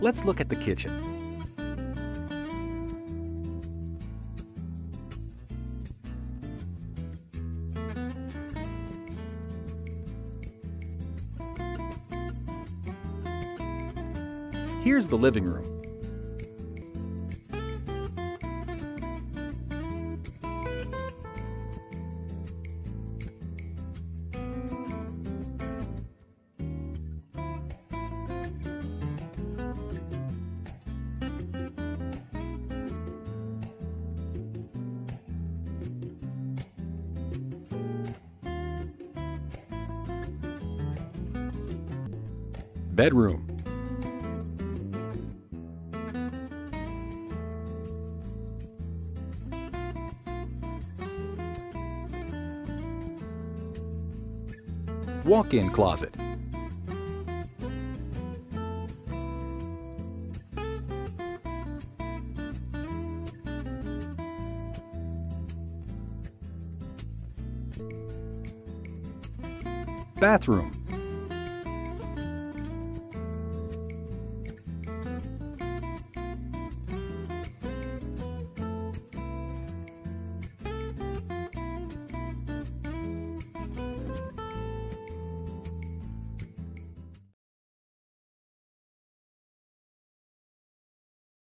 Let's look at the kitchen. Here's the living room. Bedroom. Walk-in closet. Bathroom.